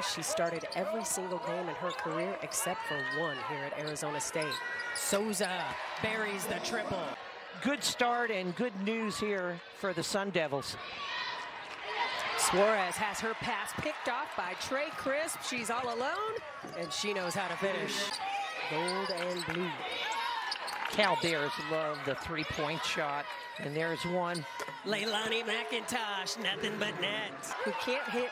Actually, she started every single game in her career except for one here at Arizona State. Souza buries the triple. Good start and good news here for the Sun Devils. Suarez has her pass picked off by Trey Crisp. She's all alone, and she knows how to finish. Gold and blue. Cal Bears love the three-point shot, and there's one. Leilani McIntosh, nothing but nets. Who can't hit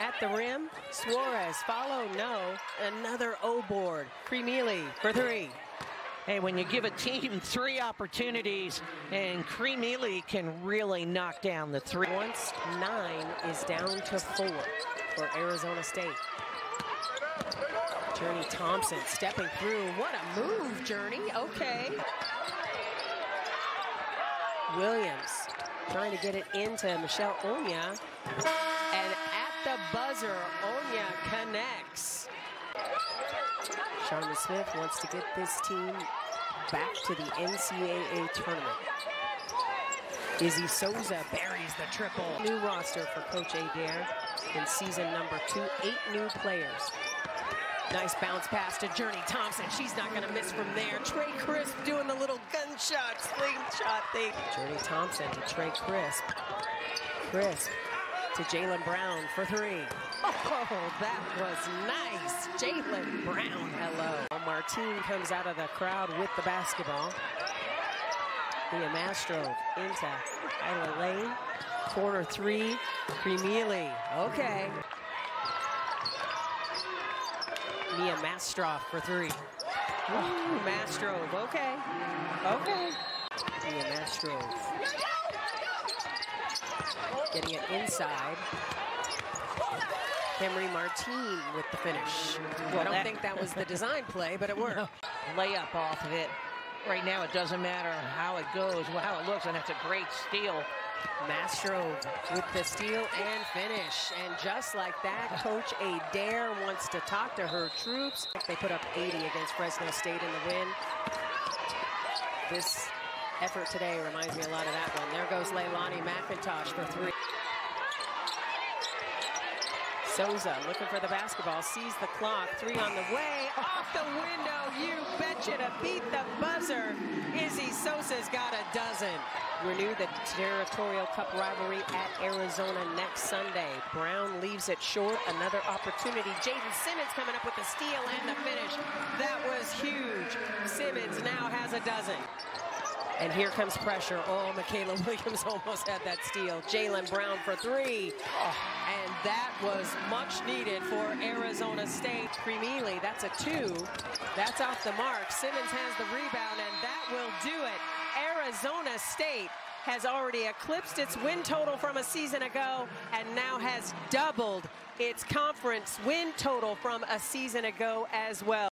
at the rim. Suarez, follow, no. Another O-board. Krimili for three. Hey, when you give a team three opportunities, and Krimili can really knock down the three. Once 9 is down to 4 for Arizona State. Journey Thompson stepping through. What a move, Journey. Okay. Williams trying to get it into Michelle Onya. And at the buzzer, Onya connects. Sharma Smith wants to get this team back to the NCAA tournament. Izzy Souza buries the triple. New roster for Coach Adair in season number 2, 8 new players. Nice bounce pass to Journey Thompson. She's not going to miss from there. Trey Crisp doing the little gunshot, slingshot thing. Journey Thompson to Trey Crisp. Crisp to Jalyn Brown for three. Oh, that was nice. Jalyn Brown, hello. Martine comes out of the crowd with the basketball. Thea Mastro into Isla Lane. Corner three, Krimili. Okay. Mia Mastroff for three. Ooh, Mastrov, okay. Okay. Mia Mastrov. Getting it inside. Henry Martin with the finish. Well, I don't think that was the design play, but it worked. No. Layup off of it. Right now, it doesn't matter how it goes, how it looks, and that's a great steal. Mastrov with the steal and finish. And just like that, Coach Adair wants to talk to her troops. They put up 80 against Fresno State in the win. This effort today reminds me a lot of that one. There goes Leilani McIntosh for three. Souza looking for the basketball, sees the clock, 3 on the way, off the window, you betcha to beat the buzzer. Izzy Souza's got a dozen. Renew the Territorial Cup rivalry at Arizona next Sunday. Brown leaves it short, another opportunity. Jaden Simmons coming up with the steal and the finish. That was huge. Simmons now has a dozen. And here comes pressure. Oh, Michaela Williams almost had that steal. Jalyn Brown for three. Oh, and that was much needed for Arizona State. Krimili, that's a 2. That's off the mark. Simmons has the rebound, and that will do it. Arizona State has already eclipsed its win total from a season ago and now has doubled its conference win total from a season ago as well.